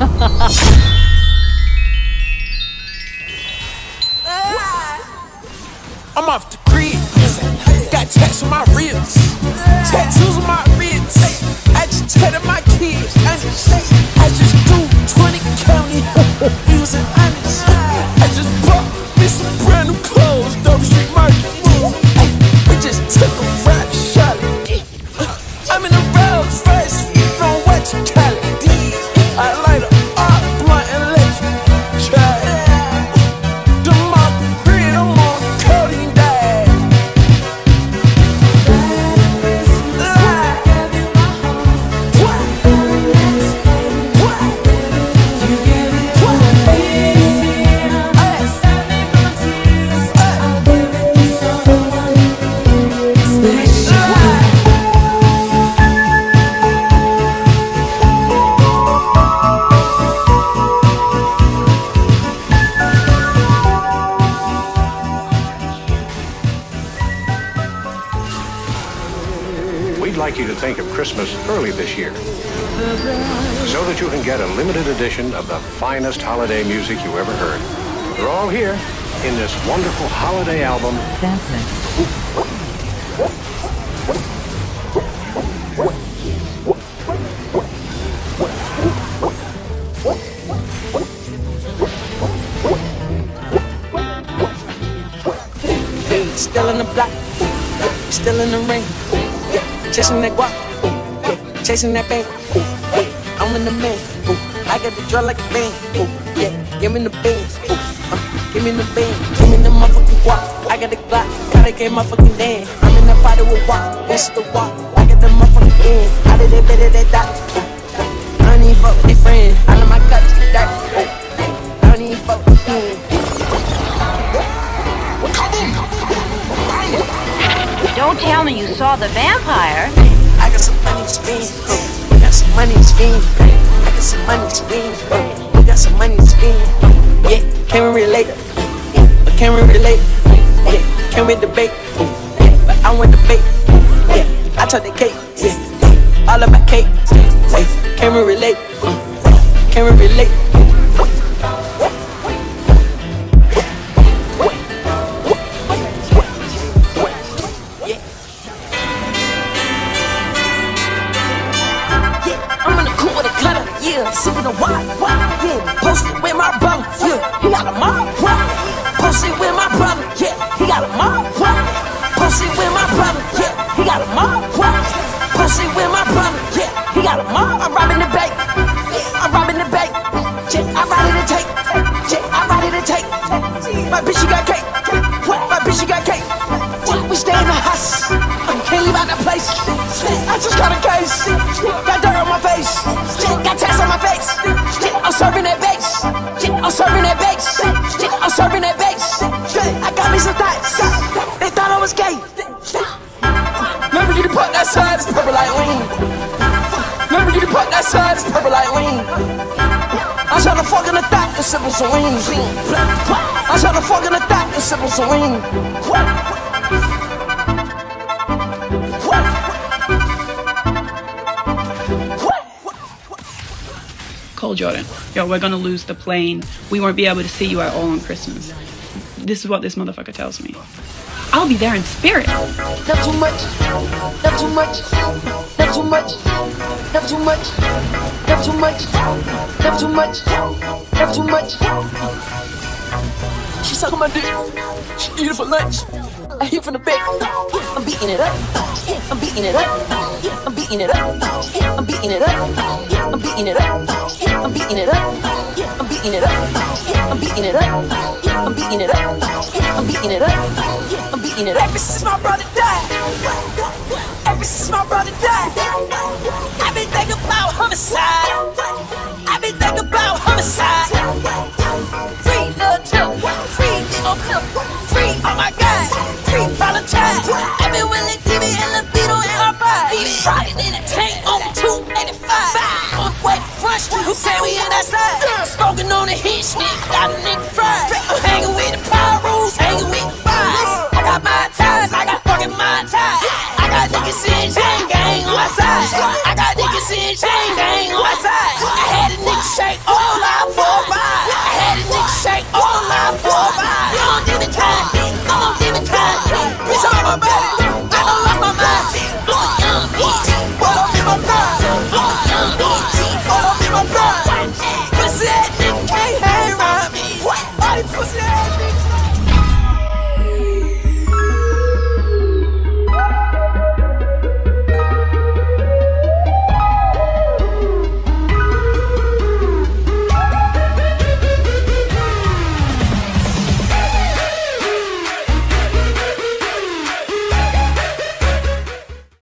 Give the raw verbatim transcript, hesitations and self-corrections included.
I'm off the grid. Got tats on my ribs, tattoos on my ribs. I just tatted my kids. I just do twenty county using honest. I just bought me some brand new clothes, Dover Street Market. We just took a rock shot. I'm in a Rolls Royce, don't watch you call it. I light a hot blunt and let you try it. The mother grid, I'm on the codeine diet. We'd like you to think of Christmas early this year so that you can get a limited edition of the finest holiday music you ever heard. They're all here in this wonderful holiday album. That's it. Still in the black, still in the rain. Chasing that guap, yeah. Chasing that bang, yeah. I'm in the man, ooh. I got the draw like a bang, ooh. Yeah. Give me the bangs, ooh. Uh, give me the bang, give me the motherfucking guap. I got the Glock, gotta get my fucking dance. I'm in the party with guap, what's the guap? I got the motherfucking band, I did that better than that. Ooh. I don't even fuck with friends, I know my cuts get that. Ooh. I don't even fuck with friends. Don't tell me you saw the vampire. I got some money to spend. We got some money to spend. I got some money to spend. We got some money to spend. Yeah, can we relate? But can we relate? Yeah, can we debate? Yeah, but I want to debate. Yeah, I took the cake. Yeah, all of my cake. Yeah, can we relate? Can we relate? Sippin' the wine, yeah. Post it with my brother, yeah. He got a mob, right? Post it with my brother, yeah. He got a mob, right? Post it with my brother, yeah. He got a mob, right? Post it with my brother, yeah. He got a mob. I'm robbing the bank, yeah. I'm robbing the bank, yeah. I'm ready to take, yeah. I'm ready to take. My bitch, she got cake, my bitch, she got cake. We stay in the house, I can't leave out that place. I just got a case, got dirt on my face, got tats on my face. I'm serving that base, I'm serving that base, I'm serving that base. I got me some thoughts, they thought I was gay. Remember you to put that side, it's purple like lean. Remember you to put that side, it's purple like lean. I try to fuck in the thought and sip on some lean. I try to fuck in the thought and sip on some lean. Cole Jordan, yo, we're gonna lose the plane. We won't be able to see you at all on Christmas. This is what this motherfucker tells me. I'll be there in spirit. Not too much, not too much, not too much, not too much, not too much, not too much, not too much. She sucking my dick. She eat it for lunch. I hear from the back. I'm beating it up. I'm beating it up. I'm beating it up. I'm beating it up. I'm beating it up. I'm beating it up. I'm beating it up. I'm beating it up. I'm beating it up. I'm beating it up. I'm beating it up. Ever since my brother died. Ever since my brother died. I've been thinking about homicide. I've been thinking about homicide. Free Lil Tip. Free Lil Tip. Free, oh my God. Volunteer. I've been willing to be in the beetle in our body. Riding in a tank on two eighty-five. On wet front street, who say we in that side? Smoking on the hit shit, got a nigga fried. I'm hanging with the pyros, hanging with the vibes. I got my ties, I got fucking my ties. I got niggas in chain gang on my side. I got niggas in chain gang on my side. I had a nigga shake. I think so.